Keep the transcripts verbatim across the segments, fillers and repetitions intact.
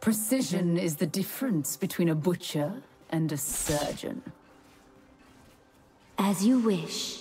Precision is the difference between a butcher and a surgeon. As you wish.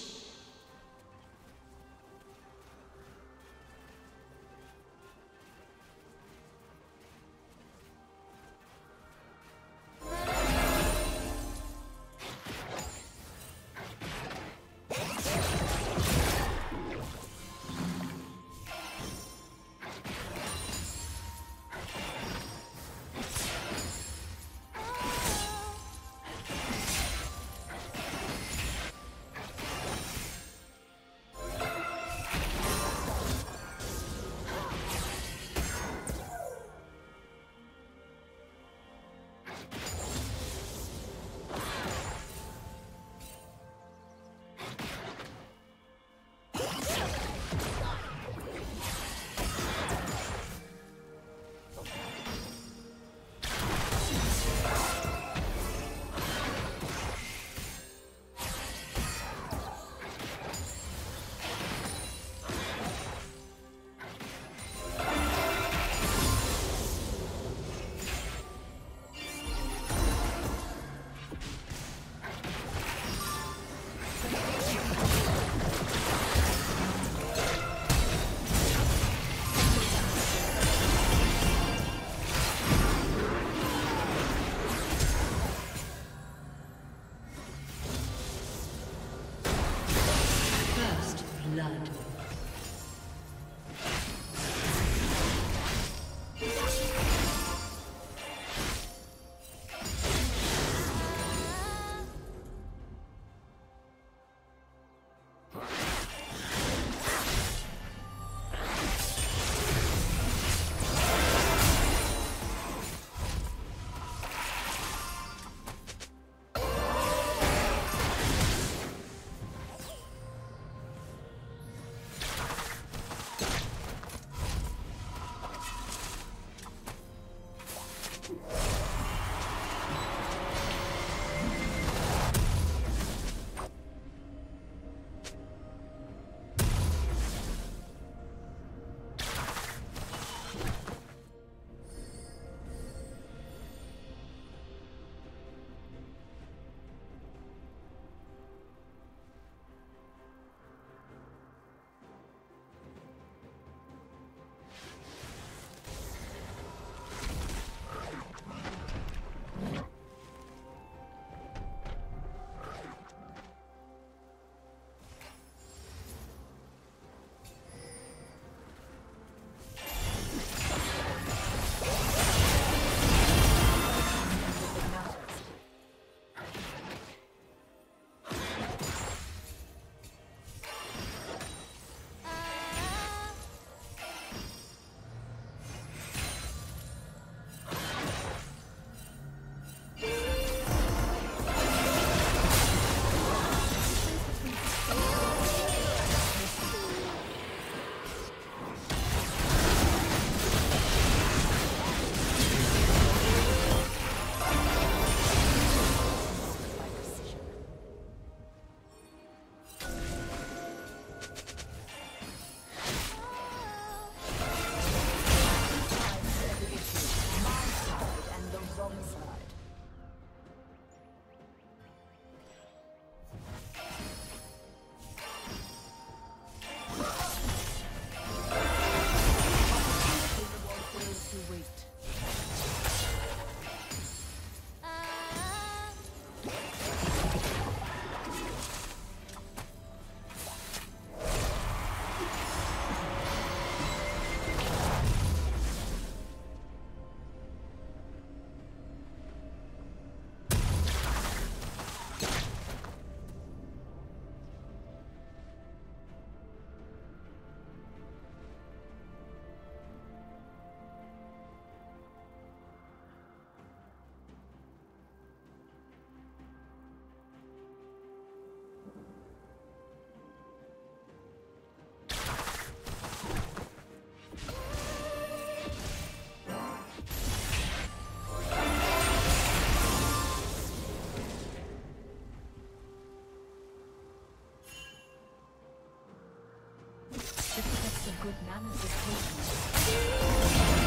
Good manners is taken.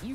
You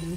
Blue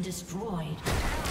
Destroyed.